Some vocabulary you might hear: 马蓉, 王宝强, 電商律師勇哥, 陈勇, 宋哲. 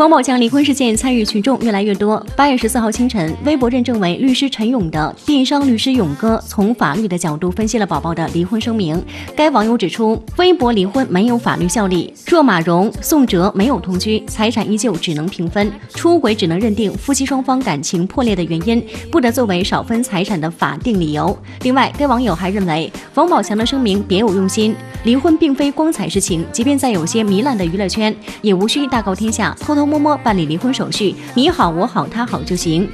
王宝强离婚事件参与群众越来越多。8月14号清晨，微博认证为律师陈勇的电商律师勇哥从法律的角度分析了宝宝的离婚声明。该网友指出，微博离婚没有法律效力，若马蓉、宋哲没有同居，财产依旧只能平分，出轨只能认定夫妻双方感情破裂的原因，不得作为少分财产的法定理由。另外，该网友还认为王宝强的声明别有用心，离婚并非光彩事情，即便在有些糜烂的娱乐圈，也无需大告天下，偷偷摸摸办理离婚手续，你好我好他好就行。